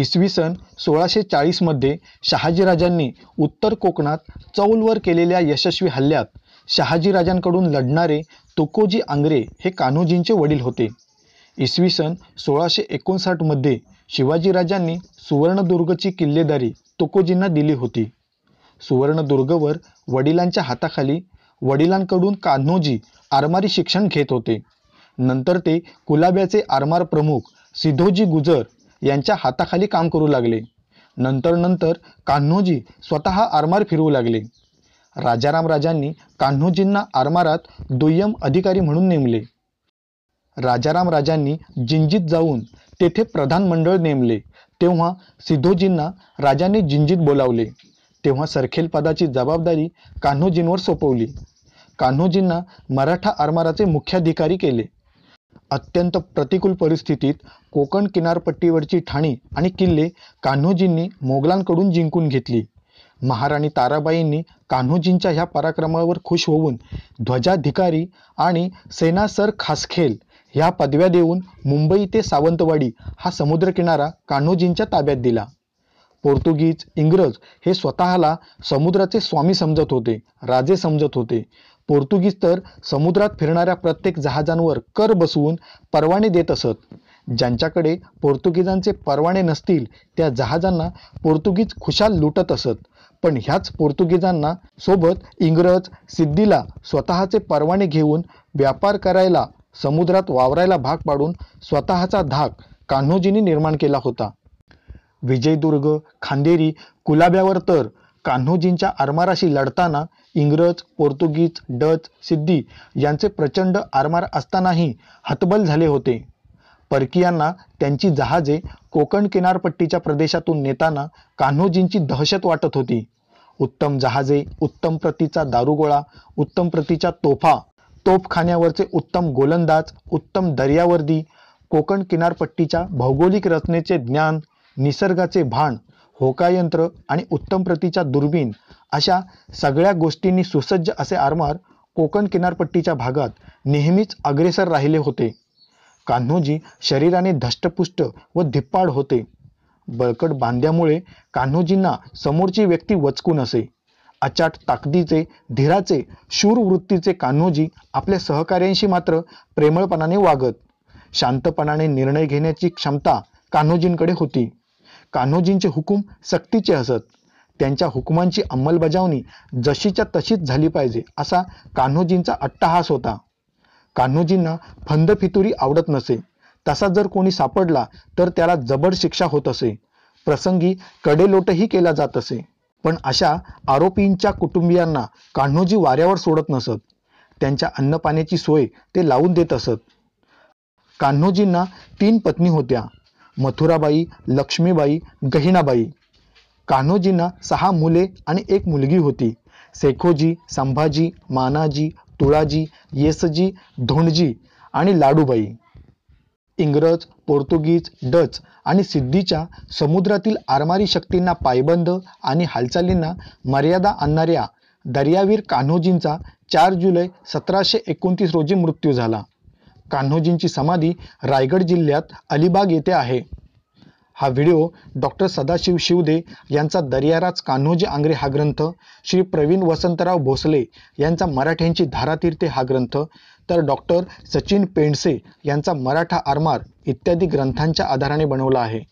इसवी सन 1640 मध्ये शाहजी राजांनी उत्तर कोकणात चौलवर केलेल्या यशस्वी हल्ल्यात शाहजी राजांकडून लढणारे तुकोजी आंग्रे हे कान्होजींचे वडील होते। इसवी सन 1659 मध्ये शिवाजीराजांनी सुवर्णदुर्गची किल्लेदारी तुकोजींना दिली होती। सुवर्णदुर्गवर वडिलांच्या हाताखाली वडिलांकडून कान्होजी आरमारी शिक्षण घेत होते। नंतर ते कुलाब्याचे आरमार प्रमुख सिद्धोजी गुजर यांच्या हाताखाली काम करू लागले। नंतर नंतर कान्होजी स्वतः आरमार फिरवू लागले। राजाराम राजांनी कान्होजींना आरमारात दुय्यम अधिकारी म्हणून नेमले। राजाराम राजांनी जिंजीत जाऊन तेथे प्रधान मंडळ नेमले तेव्हा सिद्धोजींना राजांनी जिंजीत बोलावले तेव्हा सरखेल पदाची जबाबदारी कान्होजींवर सोपवली। कान्होजींना मराठा आरमाराचे मुख्याधिकारी केले। अत्यंत प्रतिकूल परिस्थितीत कोकण किनारपट्टीवरची ठाणी आणि किल्ले कान्होजींनी मोगलांकडून जिंकून घेतली। महाराणी ताराबाईंनी कान्होजींच्या ह्या पराक्रमावर खुश होऊन ध्वजाधिकारी आणि सेना सर खासखेल ह्या पदव्या देऊन मुंबई ते सावंतवाडी हा समुद्रकिनारा कान्होजींच्या ताब्यात दिला। पोर्तुगीज इंग्रज हे स्वतःला समुद्राचे स्वामी समजत होते, राजे समजत होते। पोर्तुगीज तर समुद्रात फिरणाऱ्या प्रत्येक जहाजांवर कर बसवून परवाने देत असत। ज्यांच्याकडे पोर्तुगीजांचे परवाने नसतील त्या जहाजांना पोर्तुगीज खुशाल लुटत असत। पण ह्याच पोर्तुगीजांना सोबत इंग्रज सिद्धीला स्वतःचे परवाने घेऊन व्यापार करायला समुद्रात वावरायला भाग पाडून स्वतःचा धाक कान्होजींनी निर्माण केला होता। विजयदुर्ग, खांधेरी, कुलाब्यावर तर कान्होजींच्या आरमाराशी लढताना इंग्रज, पोर्तुगीज, डच, सिद्दी यांचे प्रचंड आरमार असतानाही हतबल झाले होते। परकीयांना त्यांची जहाजे कोकण किनारपट्टीच्या प्रदेशातून नेताना कान्होजींची दहशत वाटत होती। उत्तम जहाजे, उत्तम प्रतीचा दारुगोळा, उत्तम प्रतीच्या तोफा, तोफखान्यावरचे उत्तम गोलंदाज, उत्तम दर्यावर्दी, कोकण किनारपट्टीच्या भौगोलिक रचनेचे ज्ञान, निसर्गाचे भान, होकायंत्र आणि उत्तम प्रतीच्या दुर्बीण अशा सगळ्या गोष्टींनी सुसज्ज असे आरमार कोकण किनारपट्टीच्या भागात नेहमीच अग्रेसर राहिले होते। कान्होजी शरीराने धष्टपुष्ट व धिप्पाड होते। बळकट बांध्यामुळे कान्होजींना समोरची व्यक्ती वचकून असे। अचाट ताकदीचे, धीराचे, शूरवृत्तीचे कान्होजी आपल्या सहकाऱ्यांशी मात्र प्रेमळपणाने वागत। शांतपणाने निर्णय घेण्याची क्षमता कान्होजींकडे होती। कान्होजींचे हुकूम सक्तीचे असत। त्यांच्या हुकुमांची अंमलबजावणी जशीच्या तशीच झाली पाहिजे असा कान्होजींचा अट्टहास होता। कान्होजींना फंदफितुरी आवडत नसे। तसा जर कोणी सापडला तर त्याला जबड शिक्षा होत असे, प्रसंगी कडेलोटही केला जात असे। पण अशा आरोपींच्या कुटुंबियांना कान्होजी वाऱ्यावर सोडत नसत। त्यांच्या अन्नपाण्याची सोय ते लावून देत असत। कान्होजींना 3 पत्नी होत्या, मथुराबाई, लक्ष्मीबाई, गहिणाबाई। कान्होजींना 6 मुले आणि 1 मुलगी होती। शेखोजी, संभाजी, मानाजी, तुळाजी, येसजी, ढोंडजी आणि लाडूबाई। इंग्रज, पोर्तुगीज, डच आणि सिद्धीच्या समुद्रातील आरमारी शक्तींना पायबंद आणि हालचालींना मर्यादा आणणाऱ्या दर्यावीर कान्होजींचा 4 जुलै 1729 रोजी मृत्यू झाला। कान्होजींची समाधी रायगढ़ जिल्ह्यात अलिबाग येथे आहे। हा व्हिडिओ डॉक्टर सदाशिव शिवदे यांचा दर्याराज कान्होजी आंग्रे हा ग्रंथ, श्री प्रवीण वसंतराव भोसले यांचा मराठ्यांची धारातीर्थे हा ग्रंथ, तर डॉक्टर सचिन पेंडसे यांचा मराठा आरमार इत्यादी ग्रंथांच्या आधाराने बनवला आहे।